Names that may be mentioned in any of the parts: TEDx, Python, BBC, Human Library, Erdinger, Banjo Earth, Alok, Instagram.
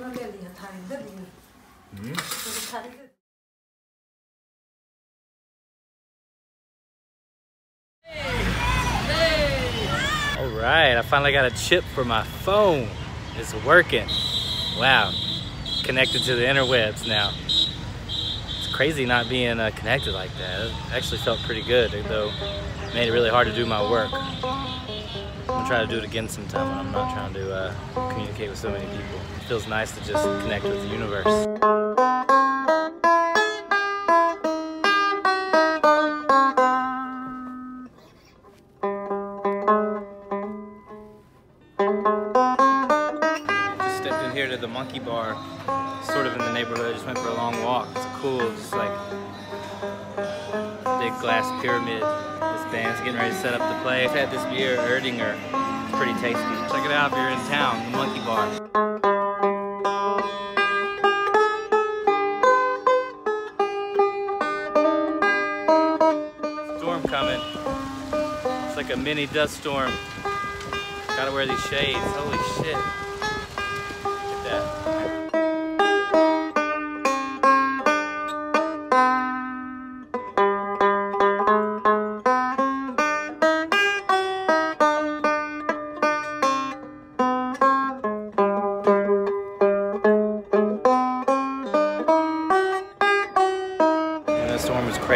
मैं ले लिया था इधर भी All right, I finally got a chip for my phone. It's working. Wow, connected to the interwebs now. It's crazy not being connected like that. It actually felt pretty good, though it made it really hard to do my work. I'm gonna try to do it again sometime when I'm not trying to communicate with so many people. It feels nice to just connect with the universe. Monkey bar, sort of in the neighborhood. I just went for a long walk. It's cool, just like big glass pyramid. This band's getting ready to set up the play. I've had this beer, Erdinger. It's pretty tasty. Check it out if you're in town, the Monkey Bar. Storm coming. It's like a mini dust storm. Gotta wear these shades. Holy shit.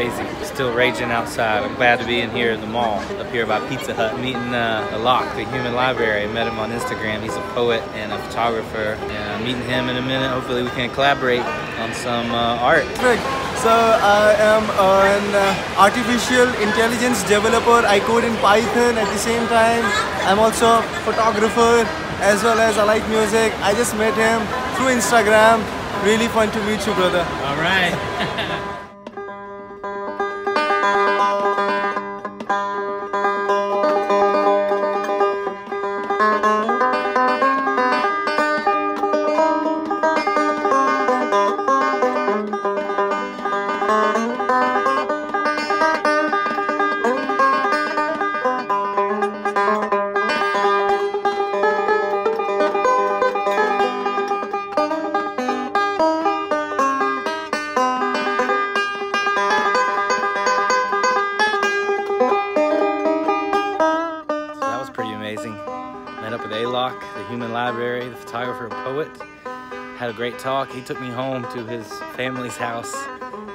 Crazy. It's still raging outside. I'm glad to be in here in the mall, up here by Pizza Hut, meeting Alok, the human library. I met him on Instagram. He's a poet and a photographer. And I'm meeting him in a minute. Hopefully we can collaborate on some art. Perfect. So I am an artificial intelligence developer. I code in Python at the same time. I'm also a photographer as well as I like music. I just met him through Instagram. Really fun to meet you, brother. All right. The human library, the photographer, poet. Had a great talk. He took me home to his family's house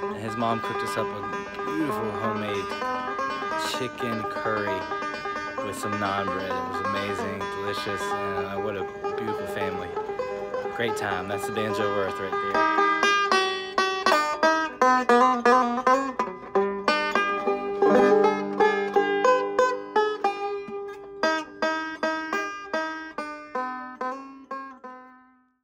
and his mom cooked us up a beautiful homemade chicken curry with some naan bread. It was amazing, delicious, and what a beautiful family. Great time. That's the Banjo Earth right there.